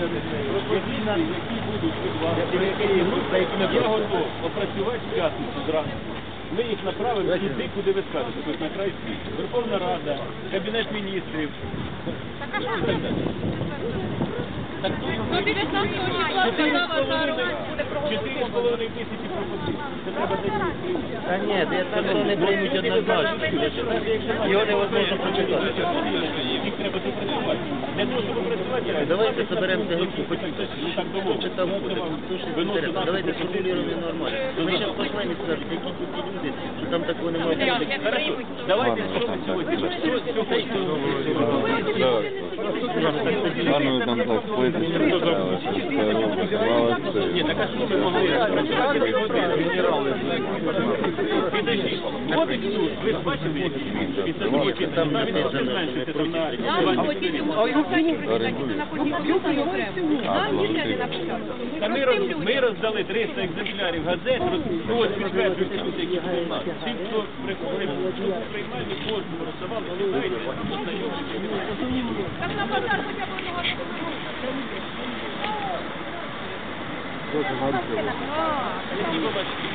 які будуть за якими я готов опрацювати п'ятницю зранку. Ми їх направимо туди, куди ви скажете, на край світу. Верховна Рада, Кабінет Міністрів. Так, до 19 числа сказала, за аргумент буде проголосовано. 4,5 тисячі пропозицій. Це треба зайти. Та ні, 19-го не приймуть однозначно. Його невозможно прочитати. Їх треба допрацювати. Для того, щоб працювати... Давайте соберемося групу, почуйте. Хто там буде? Давайте сформулюємо нормально. Ми зараз послані скажуть, які тут люди, що там такого немає. Хорошо, давайте зробимо сьогодні. Планую нам так вплинути. Ми роздали 300 екземплярів газет, розповідь підтверджують люди, які були в нас. Всі, хто приходив, приймальні кожного роздавали, читають, як на базар хоча б одного року. Продолжение следует...